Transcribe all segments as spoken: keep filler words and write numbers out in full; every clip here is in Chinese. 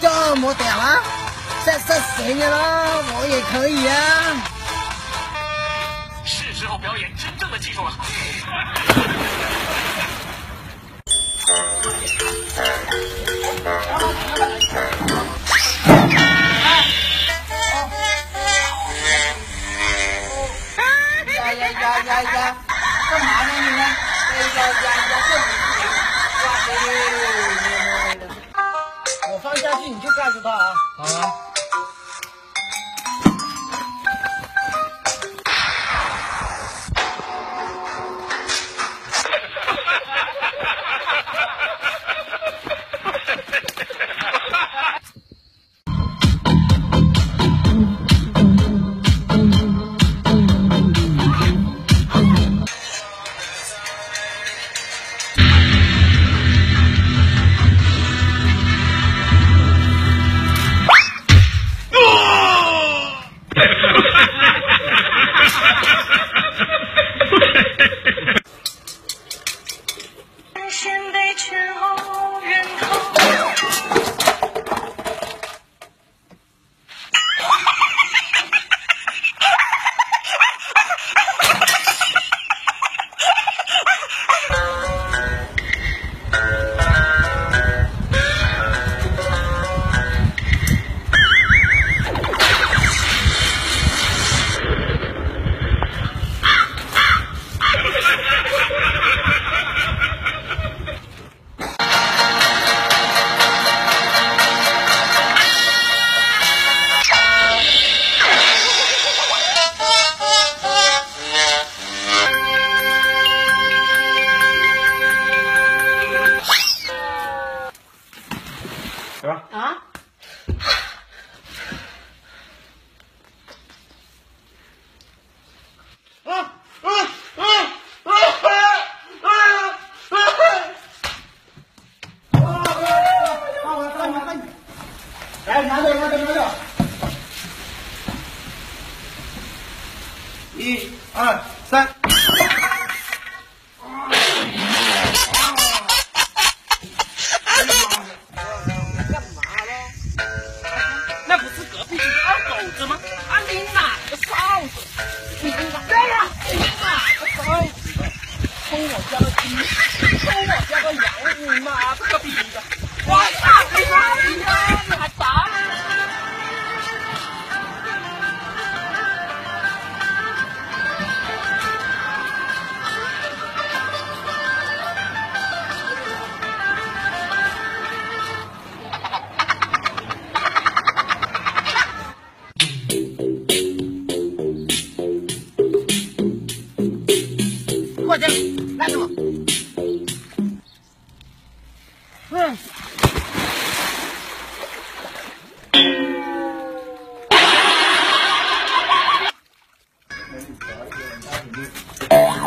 就冇掉啦，塞塞死你啦，我也可以啊！是时候表演真正的技术了。呀呀呀呀呀！干嘛呢你们？呀呀呀呀！我放下去你就抓住他啊！好啊。啊！啊啊啊啊啊啊！来，拿着，拿着，拿着！一、二、三。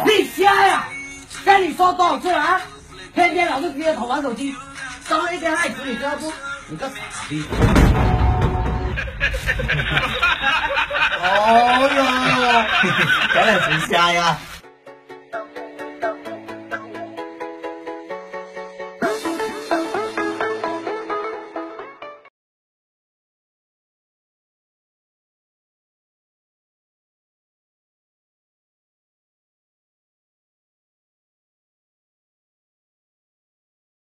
你瞎呀！跟你说多少次了啊！天天老是低着头玩手机，招了一天害死你知道不？你个傻逼！哦哟，咱俩谁瞎呀？